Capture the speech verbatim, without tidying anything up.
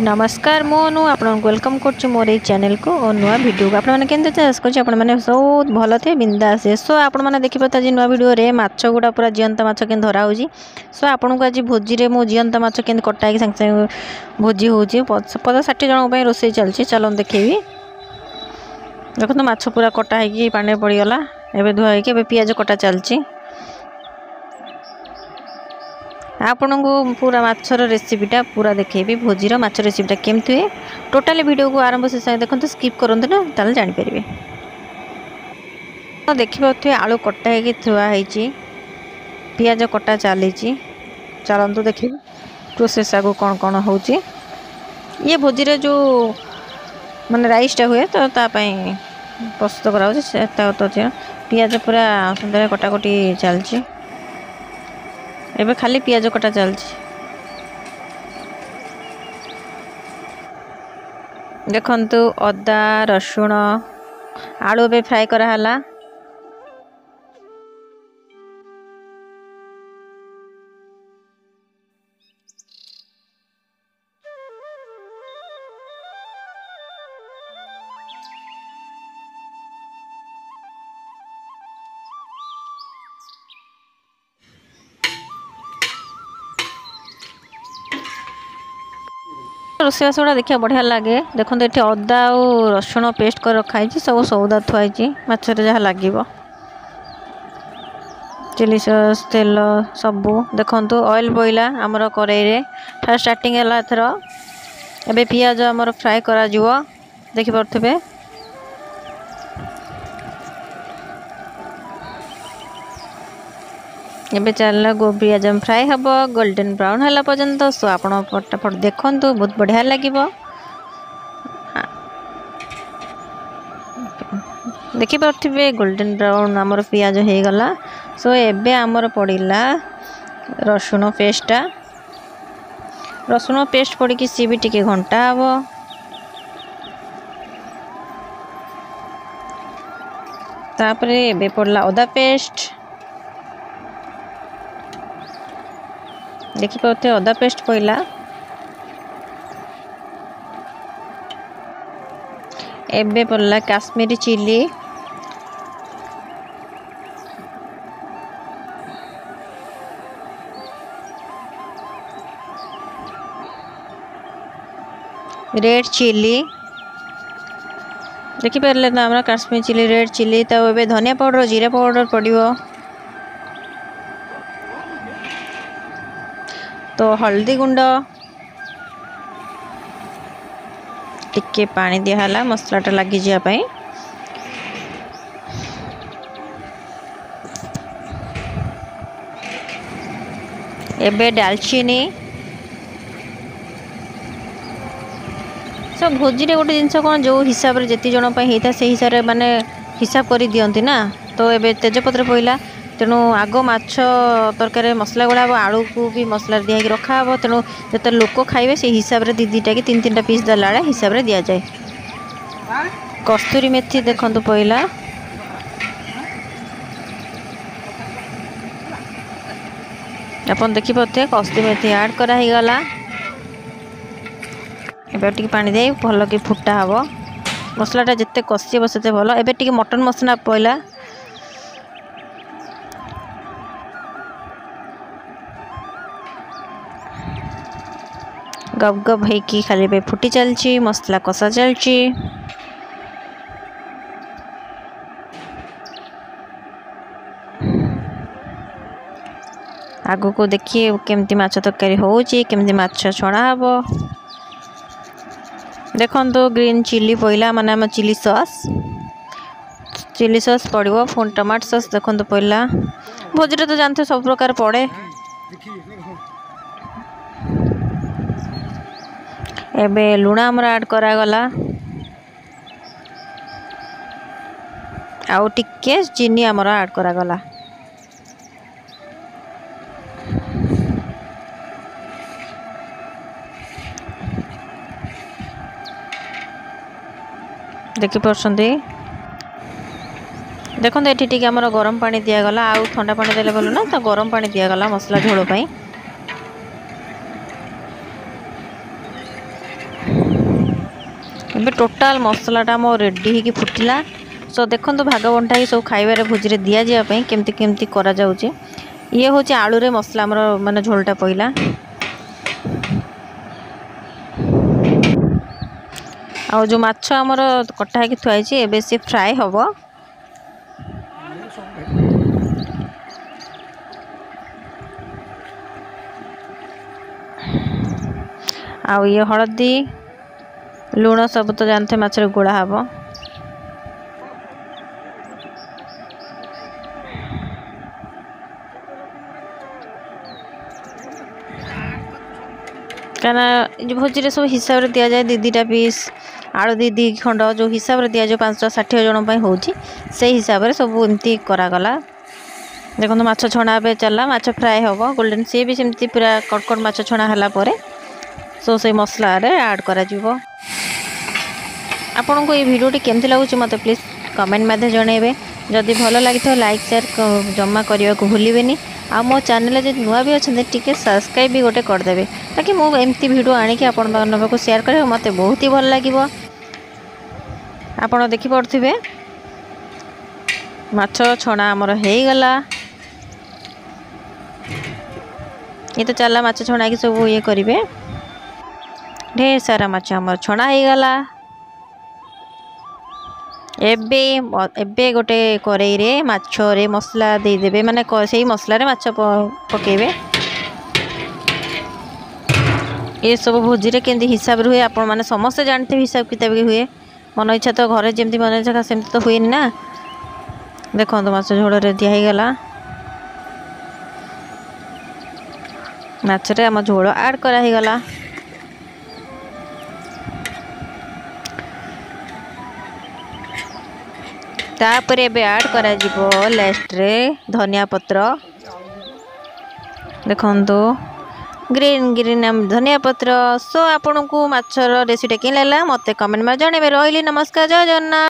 नमस्कार मोनु आपन वेलकम कर मोर ये चैनल को और नुआ भिडियो को आपने मैंने बहुत भल थे बिंदास सो आपने देखिए आज नुआ भिडियो रे माछ गुड़ा पूरा जीवंता माछ के धरा होची सो आपन को आज भोजी रे मो जीवंता माछ के कटा के संग संग भोजी होची पचास साठ जन रोसई चलती चलो देखेबी देखो तो माछ पूरा कटा होगी पानी पड़गला एवं धुआ होगी पियाज कटा चलती आपन को पूरा माछर रेसिपीटा पूरा देखेबी भोजीर माछ रेसिपीटा केमती हुए टोटाली वीडियो को आरंभ से संग देखो स्किप करते ना ताल जान परिबे देखिए आलू कटा होगी थुआ होती पियाज कटा चली चलतु देखिए प्रोसेस आगे कौन कौन हो ये भोजीर जो माने राइसटा हुए तो प्रस्तुत कराऊँ पियाज पूरा सुंदर कटाकटी चलती एबे खाली पियाज कटा चलती देखंतु अदा रसुण आलू भी फ्राई कराला रोसवास गुड़ा देखा बढ़िया लगे देखो ये अदा आ रसुण पेस्ट कर रखाई सब सौदा थुआई माछर जहाँ लगे चिली सस तेल सबू देखु ऑयल बोइला आमर कड़े फास्ट स्टार्टिंग एथर एवं पियाज आमर फ्राए कर देखिपे ये चल पिज फ्राए हम गोल्डन ब्राउन है पर्यंत सो आप फटाफट देखु बहुत बढ़िया लगे देखिपे गोल्डन ब्राउन आमर पिज हो गला सो एबे आमर पड़ा रसुण पेस्टा रसुण पेस्ट पड़ी सी भी टी घंटा हम तापर एबे पड़ला अदा पेस्ट देखी पाते अदा पेस्ट पड़ा एबे पड़ला काश्मीरी चिली रेड चिली देखी पारे तो आम काश्मीरी चिली रेड चिली तो एबे धनिया पाउडर जीरा पाउडर पड़ो तो हल्दी गुंड टिके पानी दिहला मसलाटा लगी जाए एबे डालचीनी सब भोजी रे गोटे जिनस कौन जो हिसाब रे जति जन पई हेता से हिसाब रे माने हिसाब करी दियंती ना तो एबे तेजपत्र पइला तेणु आग माछ तरकारी मसला गुड़ा आलू को भी मसला दिखे रखा हे तेणु जिते लोक खाइबे से हिसाब से दी दीटा कि तीन तीन पीस दला हिसाब से दि जाए कस्तूरी मेथी देखंतु पहिला अपन देखिपे कस्तूरी मेथी ऐड कराहीगला एबे टिके पानी दे भल कि फुटा हे मसलाटा जिते कषिब से भल एबे टिके मटन मसला पहिला गप गप है कि खाली पे फुटी चलची मसला कसा चलची आगो को देखिए केमती माछ तरकारी होची केमती माछ छणा हबो देखो तो ग्रीन चिली पहिला माने चिली सॉस चिली सॉस पड़ो फोन टमाटो सॉस देखो तो पहिला भोजरे तो जानते सब प्रकार पड़े एबे लुण आमर आड करागला आउ टिके चीनी आमर आड करागला देखि पछंती देखन एठी टिके आमर गरम पानी दिया गला आउ ठंडा पानी देले बोलू ना तो गरम पानी दिया गला मसला झोल पई एम टोटाल मसलाटा मोर रेडी हो फुटला। सो देखो भाग बंटा ही सब खाइबार भोजी दि जावाई केमती केमती करा जाउची। ये हूँ आलू रे मसला आमर माने झोलटा पड़ा आ जो माछ आमर कटा हो थुआई एबे सी फ्राए हब। आ ये हलदी लुण सब तो जानते माछर गोड़ा हम। कहीं भोजी सब हिसाब से दि जाए दी दीटा पीस आलू दी दी खंड जो हिसाब से दि जाए पाँच षाठी जन हो हिसाब से सब एमती करागला। देखो माछ छणा चलला माछ फ्राए हम गोल्डन सी भी सेमती पूरा कटकट माछ छणा हलापर सो से मसला आड कर। आपन को ये वीडियोटी केमती लगुच मत प्लीज कमेंट मध्य जनेबे। जदि भल लगी तो लाइक शेयर जमा करने को भूलें। आ मो चैनल जो नुआ भी अच्छा टी सब्सक्राइब भी गोटे करदे ताकि मुझे एमती वीडियो आनिक को शेयर करे मत बहुत ही भल लगे। आपड़ देखिपे माछ छणा आमर हो गला। ये तो चलला माछ छणा की सब ये करेंगे। ढेर सारा माछ आमर छणा हो गला। एबे एबे गोटे कड़ई रे माछ रे मसला देदेवे माने से ही मसला रे माछ पकेबे। ये सब भोजी रे केमती हिसाब रे हुए आपण माने समस्ते जानते हिसाब किताब के हुए। मन इच्छा तो घर जमी मन इच्छा सेमती तो हुए ना। देखो माछ झोल रे दिया गला माछ रे आम झोल आड करागला। तापर एबे आड कर लास्ट रे धनिया पत्र। देखो ग्रीन ग्रीन धनिया पत्र। सो आपन को माछर रेसिपी के लाला मते कमेंट में जने रही। नमस्कार जय जगन्नाथ।